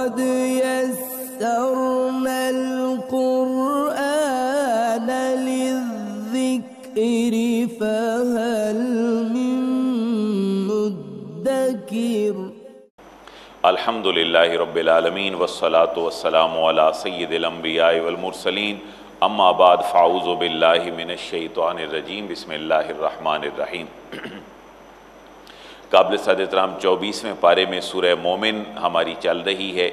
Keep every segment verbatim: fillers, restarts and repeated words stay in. قد يسرنا القرآن للذكر فهل من مدكر अल्हम्दुलिल्लाहि रब्बिल आलमीन वस्सलातु वस्सलामु अला सय्यिदिल अंबियाइ वल मुरसलीन अम्मा बाद फ़ाऊज़ु बिल्लाहि मिनश शैतानिर रजीम बिस्मिल्लाहिर रहमानिर रहीम। काबिल सदर-ए-इकराम चौबीसवें पारे में सूरह मोमिन हमारी चल रही है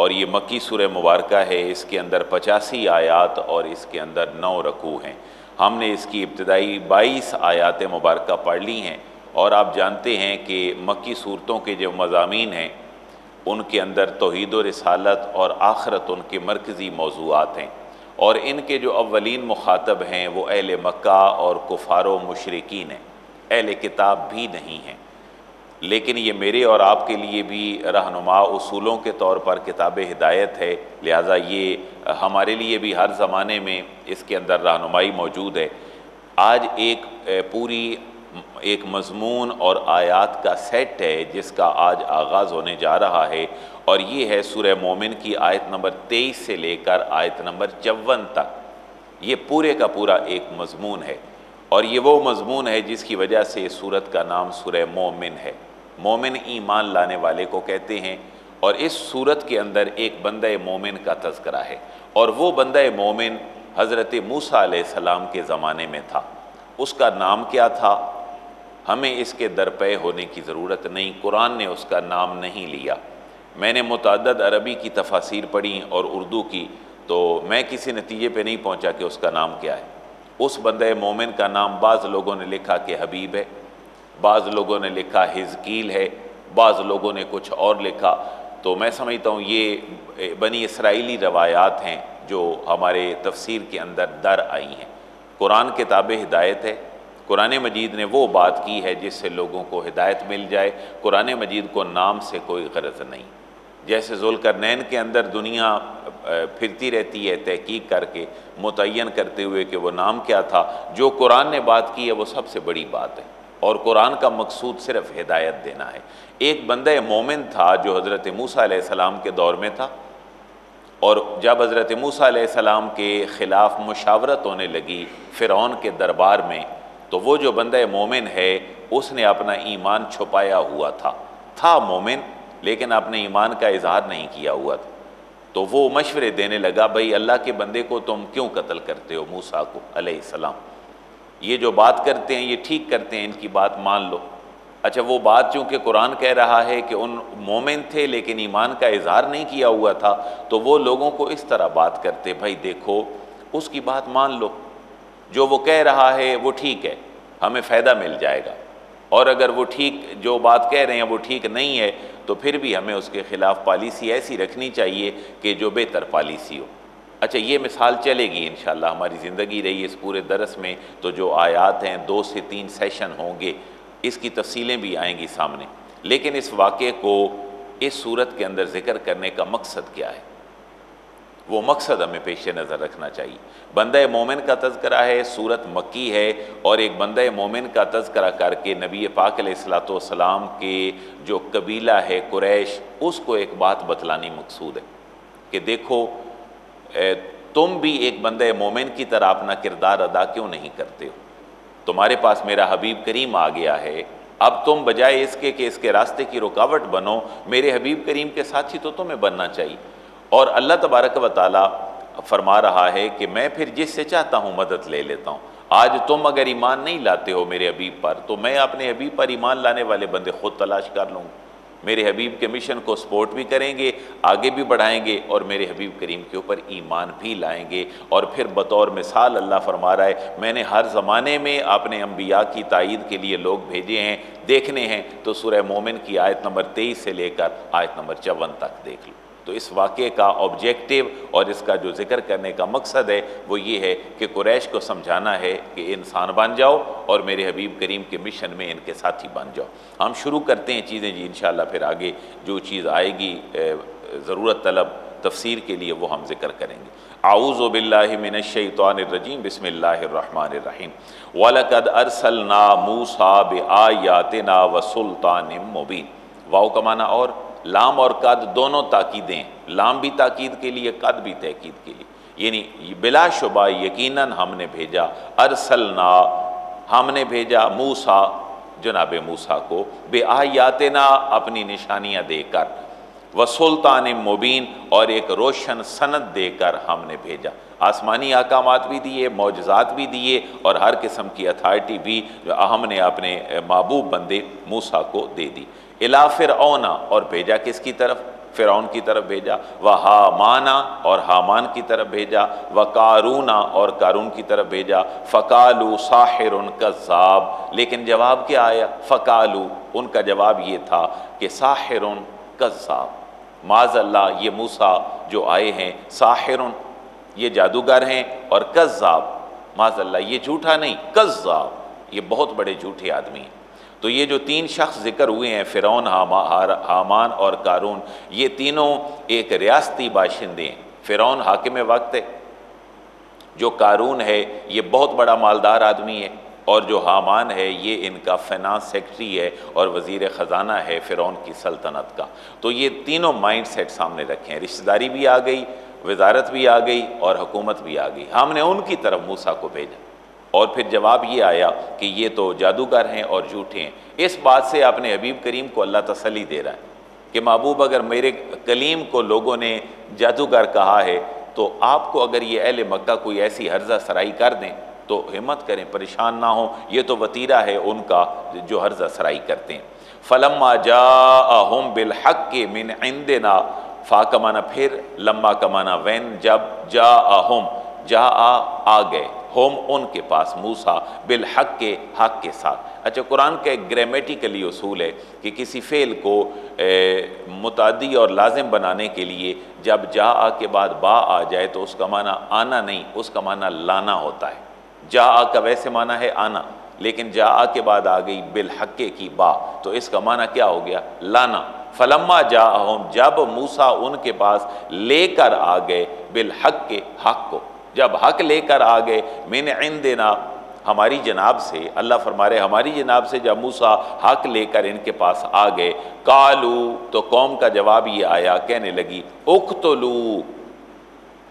और ये मक्की सूरह मुबारक है। इसके अंदर पचासी आयात और इसके अंदर नौ रकू हैं। हमने इसकी इब्तदाई बाईस आयात मुबारक पढ़ ली हैं और आप जानते हैं कि मक्की सूरतों के जो मज़ामीन हैं उनके अंदर तौहीद और रिसालत और आखरत उनके मरकज़ी मौज़ूआत हैं और इनके जो अव्वलीन मुखातब हैं वो अहल मक्का और कुफारो मुशरिकीन हैं, अहल किताब भी नहीं हैं। लेकिन ये मेरे और आपके लिए भी रहनुमा उसूलों के तौर पर किताब हिदायत है, लिहाजा ये हमारे लिए भी हर ज़माने में इसके अंदर रहनुमाई मौजूद है। आज एक पूरी एक मज़मून और आयात का सेट है जिसका आज आगाज़ होने जा रहा है और ये है सूरह मोमिन की आयत नंबर तेईस से लेकर आयत नंबर चौवन तक। ये पूरे का पूरा एक मज़मून है और ये वो मज़मून है जिसकी वजह से इस सूरत का नाम सूरह मोमिन है। मोमिन ईमान लाने वाले को कहते हैं और इस सूरत के अंदर एक बंदा मोमिन का तज़किरा है और वो बंदा मोमिन हज़रत मूसा अलैहिस्सलाम के ज़माने में था। उसका नाम क्या था हमें इसके दरपे होने की ज़रूरत नहीं, कुरान ने उसका नाम नहीं लिया। मैंने मुतअद्दिद अरबी की तफासीर पढ़ी और उर्दू की तो मैं किसी नतीजे पे नहीं पहुंचा कि उसका नाम क्या है। उस बंदे मोमिन का नाम बाज़ लोगों ने लिखा कि हबीब है, बाज़ लोगों ने लिखा हिजकील है, बाज़ लोगों ने कुछ और लिखा। तो मैं समझता हूँ ये बनी इसराइली रवायात हैं जो हमारे तफसीर के अंदर दर आई हैं। कुरान किताब हिदायत है, कुरान मजीद ने वो बात की है जिससे लोगों को हिदायत मिल जाए। कुरान मजीद को नाम से कोई गरज नहीं। जैसे ज़ुल्करनैन के अंदर दुनिया फिरती रहती है तहकीक करके मुतय्यन करते हुए कि वो नाम क्या था, जो कुरान ने बात की है वो सबसे बड़ी बात है और कुरान का मकसूद सिर्फ हिदायत देना है। एक बंदा मोमिन था जो हज़रत मूसा अलैहिस्सलाम के दौर में था और जब हज़रत मूसा अलैहिस्सलाम के ख़िलाफ़ मुशावरत होने लगी फ़िरौन के दरबार में तो वो जो बंदा मोमिन है उसने अपना ईमान छुपाया हुआ था था मोमिन लेकिन अपने ईमान का इजहार नहीं किया हुआ था। तो वो मशवरे देने लगा, भाई अल्लाह के बंदे को तुम क्यों कत्ल करते हो मूसा को अलैहिस्सलाम, ये जो बात करते हैं ये ठीक करते हैं, इनकी बात मान लो। अच्छा वो बात चूँकि कुरान कह रहा है कि उन मोमिन थे लेकिन ईमान का इजहार नहीं किया हुआ था तो वो लोगों को इस तरह बात करते, भाई देखो उसकी बात मान लो, जो वो कह रहा है वो ठीक है, हमें फ़ायदा मिल जाएगा और अगर वो ठीक जो बात कह रहे हैं वो ठीक नहीं है तो फिर भी हमें उसके ख़िलाफ़ पॉलिसी ऐसी रखनी चाहिए कि जो बेहतर पॉलिसी हो। अच्छा ये मिसाल चलेगी इंशाल्लाह हमारी ज़िंदगी रही इस पूरे दरस में तो जो आयात हैं दो से तीन सेशन होंगे, इसकी तफसीलें भी आएंगी सामने। लेकिन इस वाक़े को इस सूरत के अंदर ज़िक्र करने का मकसद क्या है वो मकसद हमें पेश नज़र रखना चाहिए। बंदा मोमिन का तज़किरा है, सूरत मक्की है और एक बंदा मोमिन का तज़किरा करके नबी पाक अलैहिस्सलातु वस्सलाम के जो कबीला है कुरैश उसको एक बात बतलानी मकसूद है कि देखो तुम भी एक बंदा मोमिन की तरह अपना किरदार अदा क्यों नहीं करते हो। तुम्हारे पास मेरा हबीब करीम आ गया है, अब तुम बजाय इसके कि इसके रास्ते की रुकावट बनो मेरे हबीब करीम के साथ ही तो तुम्हें बनना चाहिए। और अल्लाह तबारक व ताला फरमा रहा है कि मैं फिर जिससे चाहता हूँ मदद ले लेता हूँ। आज तुम अगर ईमान नहीं लाते हो मेरे हबीब पर तो मैं अपने हबीब पर ईमान लाने वाले बंदे खुद तलाश कर लूँगा, मेरे हबीब के मिशन को सपोर्ट भी करेंगे, आगे भी बढ़ाएंगे और मेरे हबीब करीम के ऊपर ईमान भी लाएंगे। और फिर बतौर मिसाल अल्लाह फरमा रहा है मैंने हर ज़माने में अपने अम्बिया की तायीद के लिए लोग भेजे हैं, देखने हैं तो सूरह मोमिन की आयत नंबर तेईस से लेकर आयत नंबर चौवन तक देख लो। तो इस वाक़े का ऑब्जेक्टिव और इसका जो जिक्र करने का मकसद है वो ये है कि कुरैश को समझाना है कि इंसान बन जाओ और मेरे हबीब करीम के मिशन में इनके साथी बन जाओ। हम शुरू करते हैं चीज़ें जी, इंशाल्लाह फिर आगे जो चीज़ आएगी ज़रूरत तलब तफसीर के लिए वो हम जिक्र करेंगे। आऊज़ु बिल्लाहि मिनश शैतानिर रजीम बिस्मिल्लाहिर रहमानिर रहीम। वलकद अरसलना मूसा बिआयातिना वसुल्तानिम मुबीन। वाओ का माना और लाम और कद दोनों ताकीदें, लाम भी ताकीद के लिए कद भी तहकीद के लिए, यानी बिलाशुबा यकीनन हमने भेजा, अरसलना हमने भेजा मूसा जनाब मूसा को बेआयातना अपनी निशानियाँ देकर, व सुल्तान मुबीन और एक रोशन सनद देकर हमने भेजा। आसमानी अहकामात भी दिए, मौजज़ात भी दिए और हर किस्म की अथॉरिटी भी हमने अपने महबूब बंदे मूसा को दे दी। इला फिरऔना और भेजा किसकी तरफ, फिरौन की तरफ भेजा, व हामाना और हामान की तरफ भेजा, व कारूना और कारून की तरफ भेजा। फ़कालू साहिरुन कज़्ज़ाब, लेकिन जवाब क्या आया, फ़कालू उनका जवाब ये था कि साहिरुन कज़्ज़ाब, माज़अल्लाह ये मूसा जो आए हैं साहिरुन ये जादूगर हैं और कज़्ज़ाब माज़अल्लाह ये झूठा नहीं, कज़्ज़ाब ये बहुत बड़े झूठे आदमी हैं। तो ये जो तीन शख्स जिक्र हुए हैं फिरौन, हामा, हामान और कारून, ये तीनों एक रियासती बाशिंदे हैं। फिरौन हाकिम वक्त है, जो कारून है ये बहुत बड़ा मालदार आदमी है और जो हामान है ये इनका फाइनेंस सेक्रेटरी है और वज़ीर ख़जाना है फिरौन की सल्तनत का। तो ये तीनों माइंड सेट सामने रखे हैं, रिश्तेदारी भी आ गई, वजारत भी आ गई और हुकूमत भी आ गई। हमने उनकी तरफ मूसा को भेजा और फिर जवाब ये आया कि ये तो जादूगर हैं और झूठे हैं। इस बात से अपने हबीब करीम को अल्लाह तसल्ली दे रहा है कि महबूब अगर मेरे कलीम को लोगों ने जादूगर कहा है तो आपको अगर ये अहले मक्का कोई ऐसी हर्जा सराई कर दें तो हिम्मत करें, परेशान ना हो, ये तो वतीरा है उनका जो हर्जा सराई करते हैं। फलम्मा जाअहुम बिलहक्कि मिन इंदिना, फा का माना फिर, लम्मा का माना वैन, जब, जाअहुम जा आ गए, होम उनके पास, मूसा बिल हक के हक के साथ। अच्छा, कुरान का एक ग्रामेटिकली उसूल है कि किसी फ़ेल को मुतादी और लाजिम बनाने के लिए जब जा आ के बाद बा आ जाए तो उसका माना आना नहीं, उसका माना लाना होता है। जा आ का वैसे माना है आना, लेकिन जा आ के बाद आ गई बिल हक्के की बा, तो इसका माना क्या हो गया, लाना। फलम्मा जाअहुम जब मूसा उनके पास लेकर आ गए बिल हक के हक को, जब हक लेकर आ गए मिन इंदिना हमारी जनाब से, अल्लाह फरमा रहे हमारी जनाब से जब मूसा हक लेकर इनके पास आ गए, कालू तो कौम का जवाब ये आया, कहने लगी उक्तलू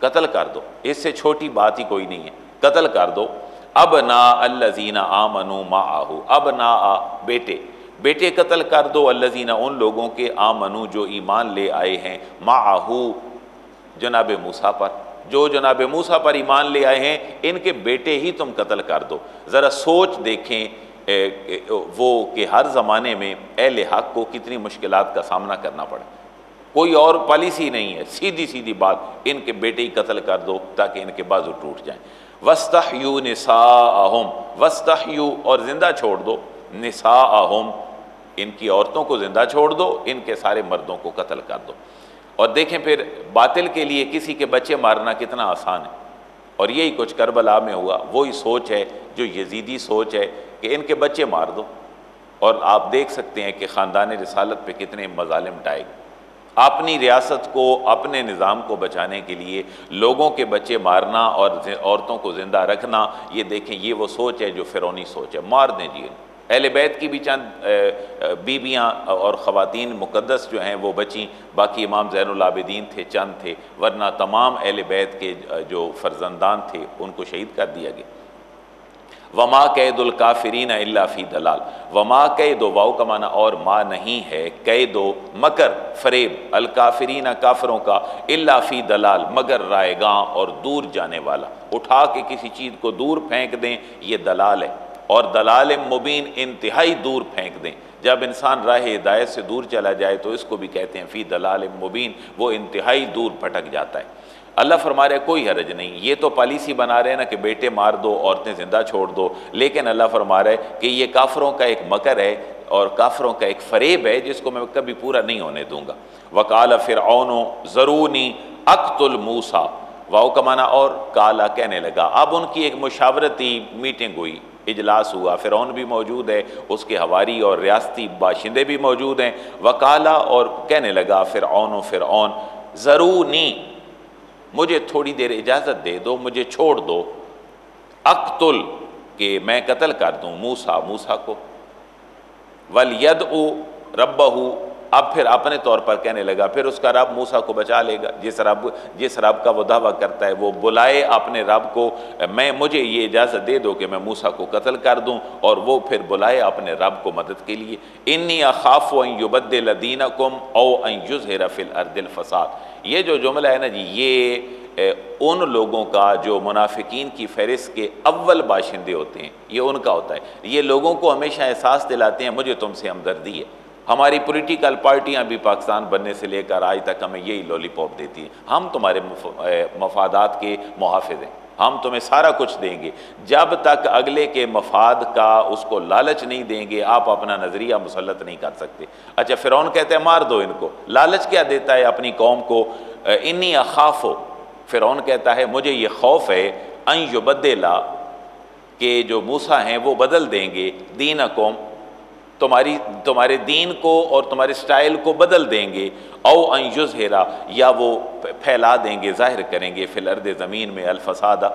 कत्ल कर दो, इससे छोटी बात ही कोई नहीं है, कत्ल कर दो। अब ना अल्लज़ीना आमनू माहू, अब ना आ बेटे, बेटे कत्ल कर दो अल्लज़ीना उन लोगों के, आमनू जो ईमान ले आए हैं, माहू जनाब मूसा पर, जो जनाब मूसा पर ईमान ले आए हैं इनके बेटे ही तुम कत्ल कर दो। ज़रा सोच देखें ए, वो कि हर ज़माने में अहले हक को कितनी मुश्किलात का सामना करना पड़ा, कोई और पॉलिसी नहीं है, सीधी सीधी बात इनके बेटे ही कत्ल कर दो ताकि इनके बाजू टूट जाएं। वस्तहयू निसाअहुम, वस्तहयू और ज़िंदा छोड़ दो, निसाअहुम इनकी औरतों को ज़िंदा छोड़ दो, इनके सारे मर्दों को कत्ल कर दो। और देखें फिर बातिल के लिए किसी के बच्चे मारना कितना आसान है, और यही कुछ करबला में हुआ। वही सोच है जो यजीदी सोच है कि इनके बच्चे मार दो, और आप देख सकते हैं कि ख़ानदान रिसालत पे कितने मज़ालिम डाए गए। अपनी रियासत को, अपने निज़ाम को बचाने के लिए लोगों के बच्चे मारना और औरतों को ज़िंदा रखना, ये देखें ये वो सोच है जो फिरौनी सोच है, मार दें जी। अहले बैत की भी चंद बीबियाँ और ख़वातीन मुक़द्दस जो हैं वो बचीं, बाकी इमाम ज़ैनुल आबिदीन थे, चंद थे, वरना तमाम अहले बैत के जो फर्जंदान थे उनको शहीद कर दिया गया। वमा कैदुल काफ़िरीन इल्ला फ़ी दलाल, वमा कैदो वाओ का माना और, माँ नहीं है कैदो मकर फरेब, अल काफ़िरीन काफिरों का, इल्ला फ़ी दलाल मगर रायगां और दूर जाने वाला, उठा के किसी चीज़ को दूर फेंक दें ये दलाल है, और दलाल मुबीन इंतहाई दूर फेंक दें। जब इंसान राह हिदायत से दूर चला जाए तो इसको भी कहते हैं फ़ी दलाल मुबीन, वो इंतहाई दूर भटक जाता है। अल्लाह फरमा रहे कोई हरज नहीं, ये तो पॉलिसी बना रहे हैं ना कि बेटे मार दो, औरतें ज़िंदा छोड़ दो, लेकिन अल्लाह फरमा रहे कि ये काफरों का एक मकर है और काफरों का एक फ़रेब है जिसको मैं कभी पूरा नहीं होने दूँगा। वकाल फ़िरऔन ज़रूनी अक्तुल मूसा, वाओ का माना और, काला कहने लगा। अब उनकी एक मुशावरती मीटिंग हुई, इजलास हुआ, फिरौन भी मौजूद है, उसके हवारी और रियासती बाशिंदे भी मौजूद हैं। वकाला और कहने लगा फिरऔन, फिरऔन ज़रूनी मुझे थोड़ी देर इजाज़त दे दो, मुझे छोड़ दो, अक्तुल के मैं कत्ल कर दूँ मूसा, मूसा को, वल यदउ रब्बहु अब फिर अपने तौर पर कहने लगा, फिर उसका रब मूसा को बचा लेगा। जिस रब जिस रब का वो दावा करता है, वो बुलाए अपने रब को, मैं मुझे ये इजाज़त दे दो कि मैं मूसा को कत्ल कर दूं, और वो फिर बुलाए अपने रब को मदद के लिए। इन्नी अखाफ़ु अन युबद्दिल दीनकुम औ अन युज़हिरा फ़िल अर्दिल फ़साद। ये जो जुमला है ना जी, ये उन लोगों का जो मुनाफिकीन की फहरिस्त के अव्वल बाशिंदे होते हैं, ये उनका होता है। ये लोगों को हमेशा एहसास दिलाते हैं मुझे तुमसे हमदर्दी है। हमारी पॉलिटिकल पार्टियां भी पाकिस्तान बनने से लेकर आज तक हमें यही लॉलीपॉप देती हैं, हम तुम्हारे मफादात के मुहाफ़िज़ हैं, हम तुम्हें सारा कुछ देंगे। जब तक अगले के मफाद का उसको लालच नहीं देंगे, आप अपना नज़रिया मुसलत नहीं कर सकते। अच्छा, फ़िरौन कहते हैं मार दो इनको, लालच क्या देता है अपनी कौम को। इन्नी अखाफ़ो, फ़िरौन कहता है मुझे ये खौफ है, अन युबद्दिला के जो मूसा हैं वो बदल देंगे, दीनकुम तुम्हारी तुम्हारे दीन को और तुम्हारे स्टाइल को बदल देंगे, औ अन युज़हिरा या वो फैला देंगे, ज़ाहिर करेंगे, फिल अर्द ज़मीन में अल-फ़सादा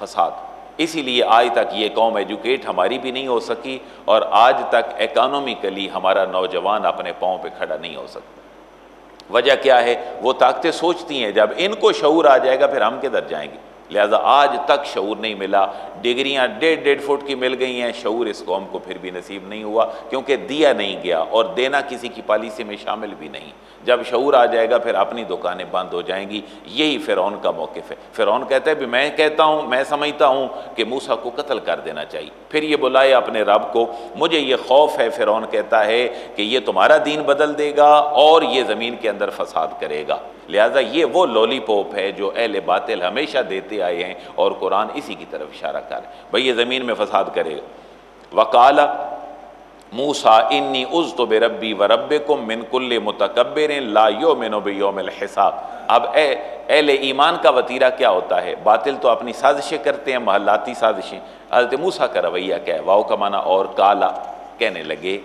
फ़साद। इसीलिए आज तक ये कौम एजुकेट हमारी भी नहीं हो सकी, और आज तक इकोनॉमिकली हमारा नौजवान अपने पाँव पे खड़ा नहीं हो सकता। वजह क्या है, वो ताकतें सोचती हैं जब इनको शऊर आ जाएगा फिर हम किधर जाएंगे, लिहाजा आज तक शऊर नहीं मिला। डिग्रियाँ डेढ़ डेढ़ फुट की मिल गई हैं, शऊर इस कौम को फिर भी नसीब नहीं हुआ, क्योंकि दिया नहीं गया और देना किसी की पॉलिसी में शामिल भी नहीं। जब शऊर आ जाएगा फिर अपनी दुकानें बंद हो जाएंगी। यही फ़िरौन का मौक़िफ़ है। फ़िरौन कहता है भी मैं कहता हूँ, मैं समझता हूँ कि मूसा को कत्ल कर देना चाहिए, फिर ये बुलाए अपने रब को, मुझे ये खौफ है। फ़िरौन कहता है कि ये तुम्हारा दीन बदल देगा और ये ज़मीन के अंदर फसाद करेगा। लिहाजा ये वो लॉलीपॉप है जो अहले बातिल हमेशा देते आए हैं, और कुरान इसी की तरफ इशारा कर रहा है, भाई ये ज़मीन में फसाद करेगा। वकाला मूसा इन्नी उज़्तु बिरब्बी व रब्बिकुम मिन कुल्लि मुतकब्बिरिन ला युमिनु बियौमिल हिसाब। अब अहले ईमान का वतीरा क्या होता है, बातिल तो अपनी साजिशें करते हैं, महलाती साजिशें। हज़रत मूसा का रवैया क्या है, वाओ का माना और काला, कहने लगे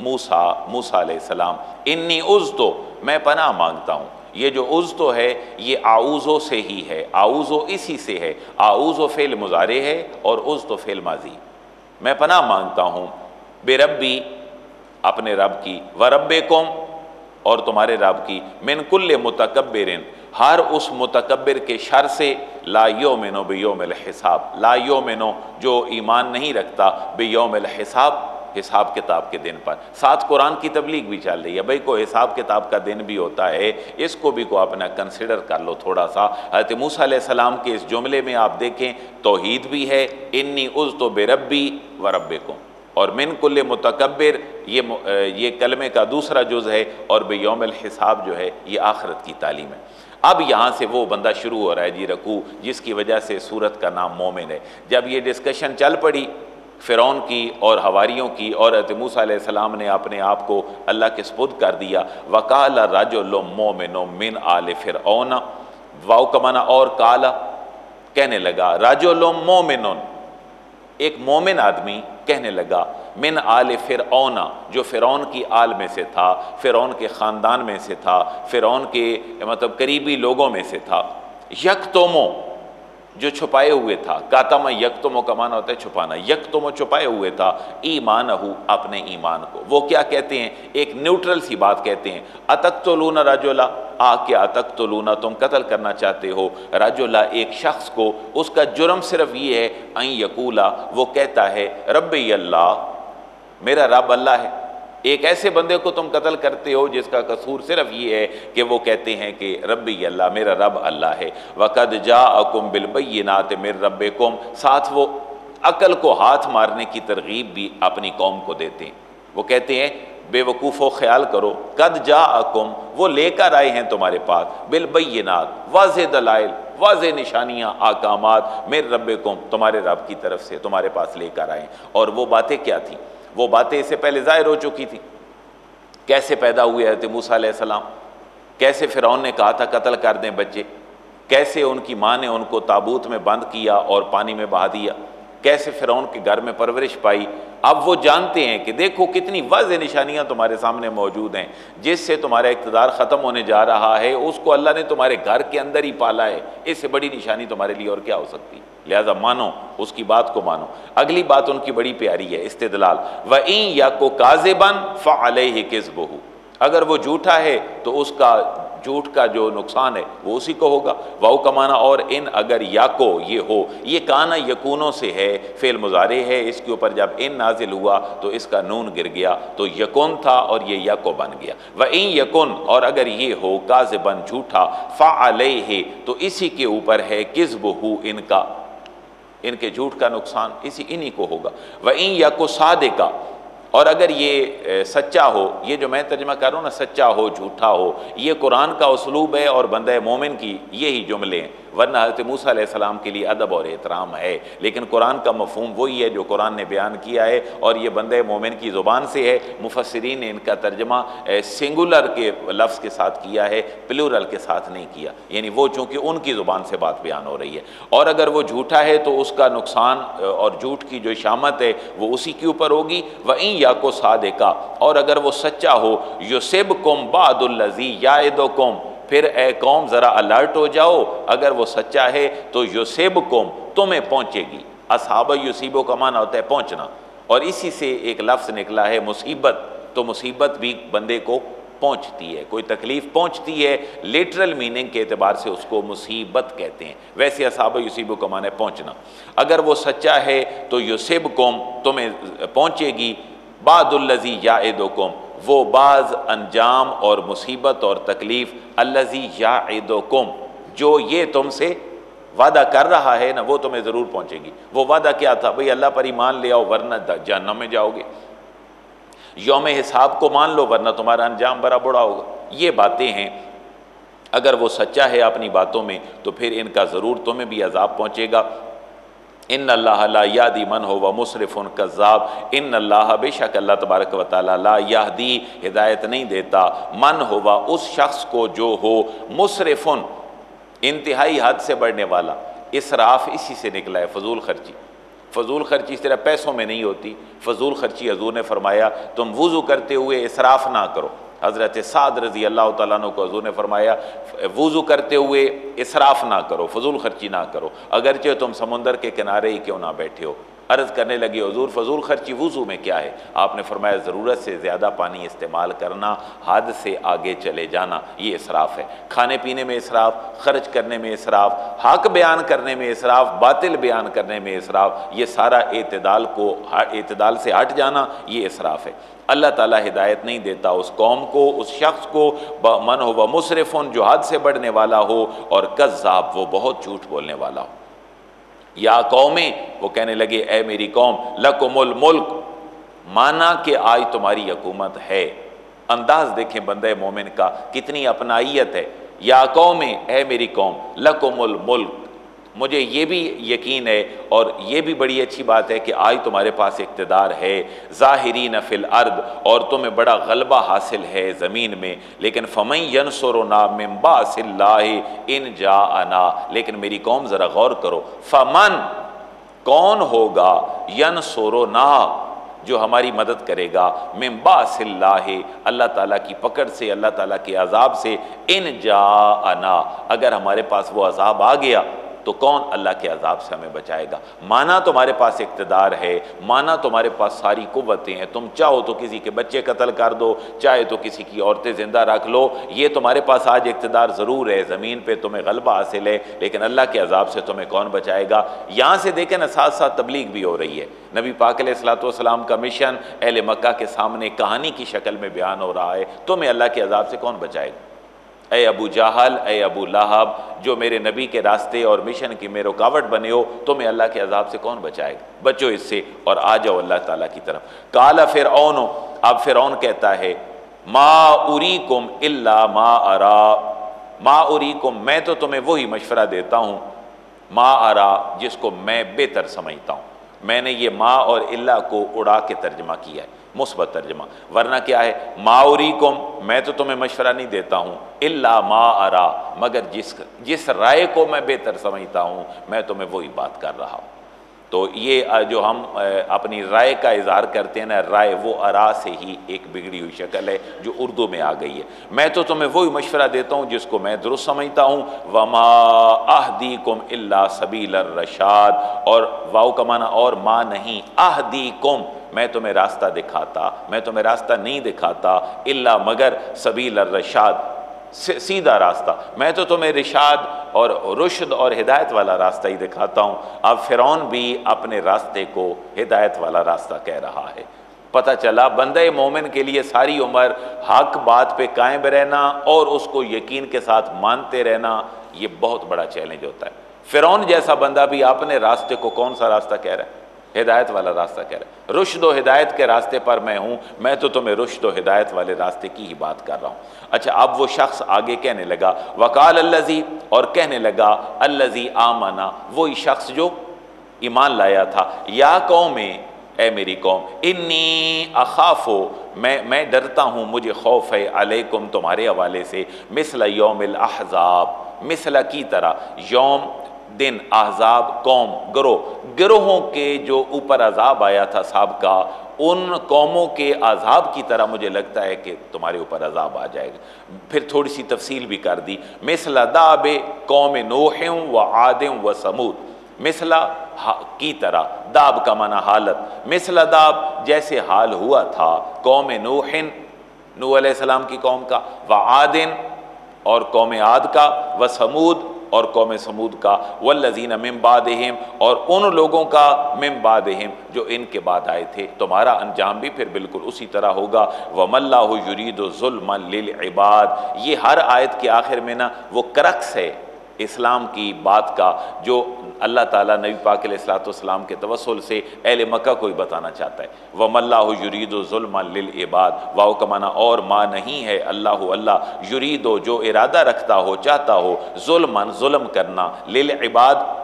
मूसा मूसा अलैहिस्सलाम, इन्नी उज़्तु मैं पनाह मांगता हूँ। ये जो उज़्तो है ये आऊज़ो से ही है, आऊज़ो इसी से है, आऊज़ो फ़ेल मुज़ारे है और उज़्तो फ़ेल माजी। मैं पनाह मांगता हूँ बेरब्बी अपने रब की, व रब्बिकुम और तुम्हारे रब की, मिन कुल्ले मुतकब्बिरिन हर उस मुतकब्बिर के शर से, ला युमिनु बियौमिल हिसाब, ला युमिनु जो ईमान नहीं रखता, बियौमिल हिसाब हिसाब किताब के दिन पर। साथ कुरान की तबलीग भी चल रही है, भाई को हिसाब किताब का दिन भी होता है, इसको भी को अपना कंसिडर कर लो थोड़ा सा। हज़रत मूसा अलैहिस्सलाम के इस जुमले में आप देखें तौहीद भी है, इन्नी उज़्तु बिरब्बी व रब्बिकुम, और मिन कुल्ले मुतकब्बिर ये ये कलमे का दूसरा जुज़ है, और बियौमिल हिसाब जो है ये आखिरत की तालीम है। अब यहाँ से वो बंदा शुरू हो रहा है जी रकू, जिसकी वजह से सूरत का नाम मोमिन है। जब ये डिस्कशन चल पड़ी फ़िरौन की और हवारियों की, और हज़रत मूसा अलैहिस्सलाम ने अपने आप को अल्लाह के सुपुर्द कर दिया। वक़ाल रजुलुम मोमिनुम मिन आले फ़िरऔन, वाओ का माना और काला, कहने लगा रजुलुम मोमिनुन एक मोमिन आदमी कहने लगा, मिन आले फ़िरऔन जो फ़िरौन की आल में से था, फ़िरौन के ख़ानदान में से था, फ़िरौन के मतलब करीबी लोगों में से था, यकतुमो जो छुपाए हुए था, कातमा यकतुमो का माना होता है छुपाना, यकतुमो छुपाए हुए था, ईमानहू अपने ईमान को। वो क्या कहते हैं, एक न्यूट्रल सी बात कहते हैं, अतक्तुलूना रजुला आ के अतक्तुलूना तुम कत्ल करना चाहते हो, रजुला एक शख्स को, उसका जुर्म सिर्फ ये है अन यकूला वो कहता है रब्बी अल्लाह मेरा रब अल्लाह है। एक ऐसे बंदे को तुम कत्ल करते हो जिसका कसूर सिर्फ ये है कि वो कहते हैं कि रब्बी अल्लाह मेरा रब अल्लाह है। वक़द जाअकुम बिलबय्यिनात मिर रब्बिकुम, साथ वो अकल को हाथ मारने की तरगीब भी अपनी कौम को देते हैं। वो कहते हैं बेवकूफ़ो ख्याल करो, कद जाअकुम वो लेकर आए हैं तुम्हारे पास, बिलबय्यिनात वाज़े दलाइल वाज़े निशानियाँ, आकामात मिर रब्बिकुम तुम्हारे रब की तरफ से तुम्हारे पास लेकर आए। और वो बातें क्या थी, वो बातें इससे पहले ज़ाहिर हो चुकी थी। कैसे पैदा हुए हज़रत मूसा अलैहिस्सलाम, कैसे फ़िरौन ने कहा था कत्ल कर दें बच्चे, कैसे उनकी माँ ने उनको ताबूत में बंद किया और पानी में बहा दिया, कैसे फ़िरौन के घर में परवरिश पाई। अब वो जानते हैं कि देखो कितनी वाज़ेह निशानियाँ तुम्हारे सामने मौजूद हैं, जिससे तुम्हारा इक़्तिदार ख़त्म होने जा रहा है, उसको अल्लाह ने तुम्हारे घर के अंदर ही पाला है, इससे बड़ी निशानी तुम्हारे लिए और क्या हो सकती है, लिहाजा मानो उसकी बात को मानो। अगली बात उनकी बड़ी प्यारी है, इस्तिदलाल, व इन याको काज़िबन फ़अलैहि किज़्बुहु। अगर वो झूठा है तो उसका झूठ का जो नुकसान है वो उसी को होगा। वाऊ का माना और इन, अगर या को ये हो, ये काना यकूनों से है, फेल मुजारे है, इसके ऊपर जब इन नाजिल हुआ तो इसका नून गिर गया तो यकुन था और ये या को बन गया। व इन यकुन और अगर ये हो काज़िबन झूठा फ़अलैहि तो इसी के ऊपर है किज़्बुहु इनका, इनके झूठ का नुकसान इसी इन्हीं को होगा। व इन या को सादिका और अगर ये सच्चा हो, ये जो मैं तर्जमा कर रहा हूँ ना सच्चा हो झूठा हो, ये कुरान का उसलूब है और बंदे मोमिन की यही जुमले हैं, वरना हज़रत मूसा अलैहिस्सलाम के लिए अदब और एहतराम है। लेकिन कुरान का मफहूम वही है जो कुरान ने बयान किया है और ये बंदे मोमिन की ज़ुबान से है। मुफस्सिरीन ने इनका तर्जमा सिंगुलर के लफ्ज़ के साथ किया है, प्लूरल के साथ नहीं किया, यानी वो चूँकि उनकी ज़ुबान से बात बयान हो रही है। और अगर वो झूठा है तो उसका नुकसान और झूठ की जो इशामत है वो उसी के ऊपर होगी। व इन या को सादिका और अगर वो सच्चा हो युसिबकुम बादुल्लज़ी याइदुकुम फिर ए कौम ज़रा अलर्ट हो जाओ, अगर वो सच्चा है तो युसिबकुम तुम्हें पहुँचेगी। असहाब युसीबो का माना होता है पहुँचना और इसी से एक लफ्ज़ निकला है मुसीबत, तो मुसीबत भी बंदे को पहुँचती है, कोई तकलीफ़ पहुँचती है, लिटरल मीनिंग के अतबार से उसको मुसीबत कहते हैं। वैसे असाब युसीबो का माना है पहुँचना, अगर वो सच्चा है तो युसिबकुम तुम्हें पहुँचेगी बादुल्लज़ी याइदुकुम वो बाज़ अंजाम और मुसीबत और तकलीफ़ अल्लज़ी याइदुकुम जो ये तुमसे वादा कर रहा है ना वो तुम्हें ज़रूर पहुँचेगी। वो वादा क्या था? भाई अल्लाह पर ईमान ले आओ वरना जहन्नम में जाओगे, यौम हिसाब को मान लो वरना तुम्हारा अंजाम बड़ा बुरा होगा। ये बातें हैं, अगर वो सच्चा है अपनी बातों में तो फिर इनका ज़रूर तुम्हें भी अजाब पहुँचेगा। इन्ना अल्लाह ला यादी मन हुवा मुसरिफुन कज़्ज़ाब इन्ना अल्लाह बेशक अल्लाह तबारक व तआला ला यादी हिदायत नहीं देता मन हुवा उस शख्स को जो हो मुसरिफुन इंतहाई हद से बढ़ने वाला। इसराफ इसी से निकला है, फजूल खर्ची। फजूल खर्ची इस तरह पैसों में नहीं होती, फजूल खर्ची हजूर ने फरमाया तुम वज़ू करते हुए इसराफ ना करो। हज़रत साद रज़ी अल्लाह तआला अन्हु को हुज़ूर ने फरमाया वुज़ू करते हुए इसराफ़ ना करो, फजूल खर्ची ना करो, अगरचे तुम समुंदर के किनारे ही क्यों ना बैठे हो। अर्ज़ करने लगे हुज़ूर फजूल खर्ची वुज़ू में क्या है? आपने फरमाया ज़रूरत से ज़्यादा पानी इस्तेमाल करना, हद से आगे चले जाना, ये इसराफ़ है। खाने पीने में इसराफ़, खर्च करने में इसराफ़, हक बयान करने में इसराफ़, बातिल बयान करने में इसराफ़, ये सारा एतदाल को एतदाल से हट जाना ये इसराफ़ है। अल्लाह ताला हिदायत नहीं देता उस कौम को, उस शख्स को मन हो व मुसरिफ़ुन जो हद से बढ़ने वाला हो और कज़्ज़ाब वो बहुत झूठ बोलने वाला हो। या कौमे वो कहने लगे ए मेरी कौम लकुमुल मुल्क माना कि आज तुम्हारी हकूमत है। अंदाज देखें बंदे मोमिन का कितनी अपनाइत है। या कौमे ए मेरी कौम लकुमुल मुल्क मुझे ये भी यकीन है और ये भी बड़ी अच्छी बात है कि आज तुम्हारे पास इक़्तिदार है। ज़ाहिरीन फ़िल अर्द और तुम्हें बड़ा गलबा हासिल है ज़मीन में। लेकिन फ़मन यंसुरुना मिन बासिल्लाहि इन जाअना लेकिन मेरी कौम ज़रा गौर करो फ़मन कौन होगा यंसुरुना जो हमारी मदद करेगा मिन बासिल्लाहि अल्लाह ताला की पकड़ से, अल्लाह ताला के अज़ाब से। इन जाअना अगर हमारे पास वो अज़ाब आ गया तो कौन अल्लाह के अज़ाब से हमें बचाएगा। माना तुम्हारे पास इक़्तिदार है, माना तुम्हारे पास सारी कुव्वतें हैं, तुम चाहो तो किसी के बच्चे कत्ल कर दो, चाहे तो किसी की औरतें ज़िंदा रख लो, ये तुम्हारे पास आज इक़्तिदार ज़रूर है, ज़मीन पे तुम्हें गलबा हासिल है, लेकिन अल्लाह के अज़ाब से तुम्हें कौन बचाएगा। यहाँ से देखें ना साथ साथ तबलीग भी हो रही है। नबी पाक अलैहिस्सलाम का मिशन अहले मक्का के सामने कहानी की शक्ल में बयान हो रहा है, तुम्हें अल्लाह के अज़ाब से कौन बचाएगा। ए अबू जहल, ए अबू लहब जो मेरे नबी के रास्ते और मिशन की में रुकावट बने हो, तुम्हें अल्लाह के अज़ाब से कौन बचाएगा। बचो इससे और आ जाओ अल्लाह ताला की तरफ। काला फ़िरऔन अब फ़िरऔन कहता है मा उरीकुम इल्ला मा अरा मा उरीकुम मैं तो तुम्हें वही मशवरा देता हूँ मा अरा जिसको मैं बेहतर समझता हूँ। मैंने ये मा और इल्ला को उड़ा के तर्जमा किया है, मुस्बत तर्जमा, वरना क्या है माउरीकुम मैं तो तुम्हें मशवरा नहीं देता हूँ इल्ला मा अरा मगर जिस जिस राय को मैं बेहतर समझता हूँ मैं तुम्हें वही बात कर रहा हूँ। तो ये जो हम अपनी राय का इजहार करते हैं ना, राय वो अरा से ही एक बिगड़ी हुई शक्ल है जो उर्दू में आ गई है। मैं तो तुम्हें वही मशवरा देता हूँ जिसको मैं दुरुस्त समझता हूँ। वमा अहदीकुम इल्ला सबीलर रशाद और वाओ का माना और माँ नहीं अहदीकुम मैं तुम्हें रास्ता दिखाता, मैं तुम्हें रास्ता नहीं दिखाता इल्ला मगर सबील अर्रशाद, सीधा रास्ता। मैं तो तुम्हें रिशाद और रुशद और हिदायत वाला रास्ता ही दिखाता हूँ। अब फ़िरौन भी अपने रास्ते को हिदायत वाला रास्ता कह रहा है। पता चला बंदे मोमिन के लिए सारी उम्र हक बात पे कायम रहना और उसको यकीन के साथ मानते रहना ये बहुत बड़ा चैलेंज होता है। फ़िरौन जैसा बंदा भी अपने रास्ते को कौन सा रास्ता कह रहा है? हिदायत वाला रास्ता कह रहा है। रुश्द व हिदायत के रास्ते पर मैं हूँ, मैं तो तुम्हें रुश्द व हिदायत वाले रास्ते की ही बात कर रहा हूँ। अच्छा, अब वो शख्स आगे कहने लगा वकाल अल्लज़ी, और कहने लगा अल्लज़ी आमना, वही शख्स जो ईमान लाया था। या कौमे, ए मेरी कौम, इन्नी अखाफ़ो, मैं मैं डरता हूँ, मुझे खौफ है, अलैकुम तुम्हारे हवाले से, मिसल यौमिल अहज़ाब, मिसला की तरह, यौम दिन, अहज़ाब कौम गिरोह, गिरोहों के जो ऊपर अजाब आया था साबका, उन कौमों के अजाब की तरह मुझे लगता है कि तुम्हारे ऊपर अजाब आ जाएगा। फिर थोड़ी सी तफसील भी कर दी, मिसला दाब कौम नोह व आद व समूद, मिसला की तरह, दाब का माना हालत, मिसला दाब जैसे हाल हुआ था कौम नूहिन, नूह अलैहिस्सलाम की कौम का, व आदिन और कौम आद का, व समूद और कौम समूद का, वल्लज़ीना मिन बादिहिम और उन लोगों का, मिन बादिहिम जो इनके बाद आए थे। तुम्हारा अंजाम भी फिर बिल्कुल उसी तरह होगा। वमल्लाहु युरीदु ज़ुल्मन लिल इबाद, ये हर आयत के आखिर में ना वो करक्स है इस्लाम की बात का जो अल्लाह ताला नबी पाक अलैहिस्सलाम के तवस्सुल से अहले मक्का को ही बताना चाहता है। वमल्लाहु युरीदु ज़ुल्मन लिल इबाद, वाओ का माना और, माँ नहीं है अल्लाह अल्लाह, युरीदो जो इरादा रखता हो, चाहता हो, ज़ुल्मन जुल्म करना, लिल इबाद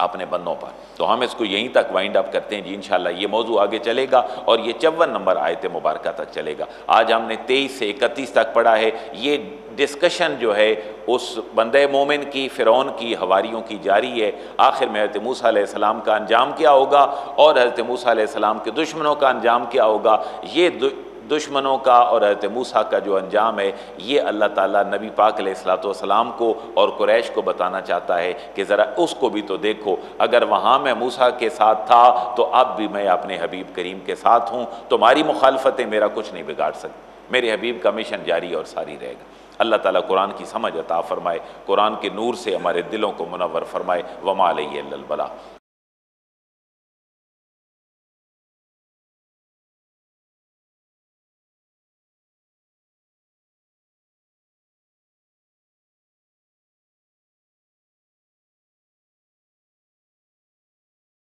अपने बंदों पर। तो हम इसको यहीं तक वाइंड अप करते हैं जी। इंशाल्लाह ये मौजू आगे चलेगा और ये चौवन नंबर आयत मुबारक तक चलेगा। आज हमने तेईस से इकतीस तक पढ़ा है। ये डिस्कशन जो है उस बंदे मोमिन की, फ़िरौन की, हवारियों की जारी है। आखिर में हज़रत मूसा अलैहिस्सलाम का अंजाम क्या होगा और हज़रत मूसा अलैहिस्सलाम के दुश्मनों का अंजाम क्या होगा। ये दुश्मनों का और हज़रत मूसा का जो अंजाम है ये अल्लाह ताला नबी पाक अलैहिस्सलाम को और कुरैश को बताना चाहता है कि ज़रा उसको भी तो देखो। अगर वहाँ मैं मूसा के साथ था तो अब भी मैं अपने हबीब करीम के साथ हूँ। तुम्हारी मुखालफतें मेरा कुछ नहीं बिगाड़ सकती। मेरे हबीब का मिशन जारी और सारी रहेगा। अल्लाह ताला कुरान की समझ अता फ़रमाए, कुरान के नूर से हमारे दिलों को मुनव्वर फ़रमाए। वमा अलैहि इल्लल बला।